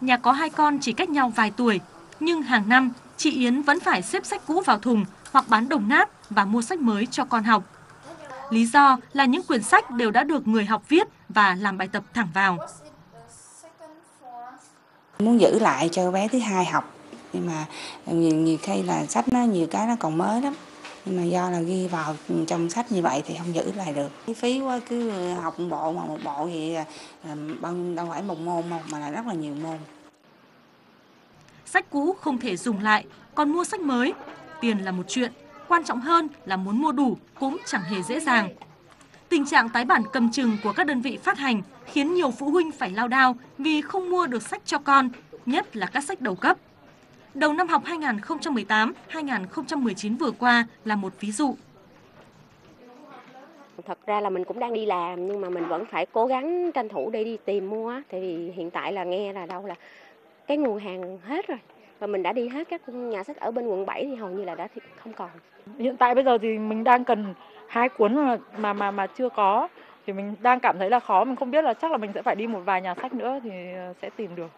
Nhà có hai con chỉ cách nhau vài tuổi, nhưng hàng năm chị Yến vẫn phải xếp sách cũ vào thùng hoặc bán đồng nát và mua sách mới cho con học. Lý do là những quyển sách đều đã được người học viết và làm bài tập thẳng vào. Muốn giữ lại cho bé thứ hai học, nhưng mà nhiều khi là sách nó nhiều cái nó còn mới lắm. Nhưng mà do là ghi vào trong sách như vậy thì không giữ lại được. Cái phí quá, cứ học một bộ mà một bộ thì đâu phải một môn mà là rất là nhiều môn. Sách cũ không thể dùng lại, còn mua sách mới, tiền là một chuyện, quan trọng hơn là muốn mua đủ cũng chẳng hề dễ dàng. Tình trạng tái bản cầm chừng của các đơn vị phát hành khiến nhiều phụ huynh phải lao đao vì không mua được sách cho con, nhất là các sách đầu cấp. Đầu năm học 2018-2019 vừa qua là một ví dụ. Thật ra là mình cũng đang đi làm nhưng mà mình vẫn phải cố gắng tranh thủ để đi tìm mua. Tại vì hiện tại là nghe là đâu là cái nguồn hàng hết rồi. Và mình đã đi hết các nhà sách ở bên quận 7 thì hầu như là đã không còn. Hiện tại bây giờ thì mình đang cần hai cuốn mà chưa có. Thì mình đang cảm thấy là khó, mình không biết là chắc là mình sẽ phải đi một vài nhà sách nữa thì sẽ tìm được.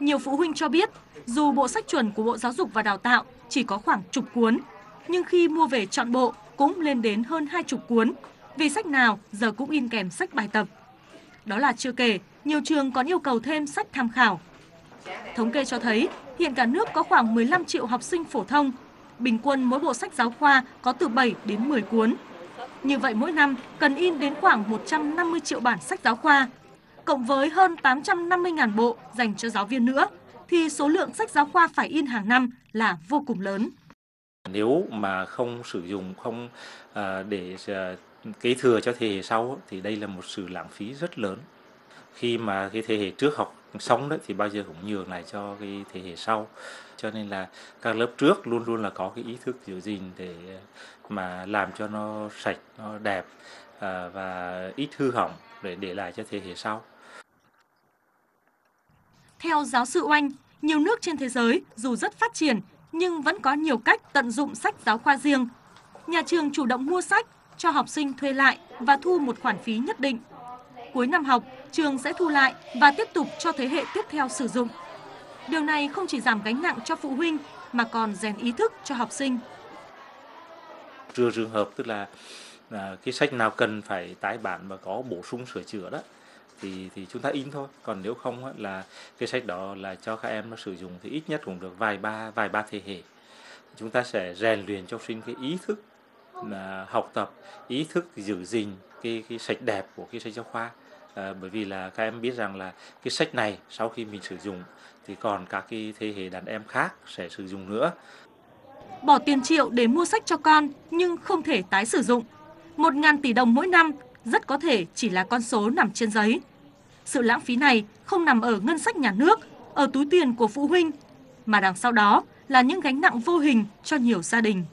Nhiều phụ huynh cho biết, dù bộ sách chuẩn của Bộ Giáo dục và Đào tạo chỉ có khoảng chục cuốn, nhưng khi mua về trọn bộ cũng lên đến hơn 20 cuốn, vì sách nào giờ cũng in kèm sách bài tập. Đó là chưa kể, nhiều trường còn yêu cầu thêm sách tham khảo. Thống kê cho thấy, hiện cả nước có khoảng 15 triệu học sinh phổ thông, bình quân mỗi bộ sách giáo khoa có từ 7 đến 10 cuốn. Như vậy mỗi năm cần in đến khoảng 150 triệu bản sách giáo khoa, cộng với hơn 850.000 bộ dành cho giáo viên nữa, thì số lượng sách giáo khoa phải in hàng năm là vô cùng lớn. Nếu mà không sử dụng, không để kế thừa cho thế hệ sau thì đây là một sự lãng phí rất lớn. Khi mà cái thế hệ trước học xong đấy thì bao giờ cũng nhường lại cho cái thế hệ sau. Cho nên là các lớp trước luôn luôn là có cái ý thức giữ gìn để mà làm cho nó sạch, nó đẹp và ít hư hỏng để lại cho thế hệ sau. Theo giáo sư Oanh, nhiều nước trên thế giới dù rất phát triển nhưng vẫn có nhiều cách tận dụng sách giáo khoa riêng. Nhà trường chủ động mua sách, cho học sinh thuê lại và thu một khoản phí nhất định. Cuối năm học, trường sẽ thu lại và tiếp tục cho thế hệ tiếp theo sử dụng. Điều này không chỉ giảm gánh nặng cho phụ huynh mà còn rèn ý thức cho học sinh. Trừ trường hợp tức là cái sách nào cần phải tái bản và có bổ sung sửa chữa đó thì chúng ta in thôi, còn nếu không là cái sách đó là cho các em nó sử dụng thì ít nhất cũng được vài ba thế hệ. Chúng ta sẽ rèn luyện cho học sinh cái ý thức là học tập, ý thức giữ gìn cái sạch đẹp của cái sách giáo khoa, bởi vì là các em biết rằng là cái sách này sau khi mình sử dụng thì còn các cái thế hệ đàn em khác sẽ sử dụng nữa. Bỏ tiền triệu để mua sách cho con nhưng không thể tái sử dụng. 1.000 tỷ đồng mỗi năm rất có thể chỉ là con số nằm trên giấy. Sự lãng phí này không nằm ở ngân sách nhà nước, ở túi tiền của phụ huynh, mà đằng sau đó là những gánh nặng vô hình cho nhiều gia đình.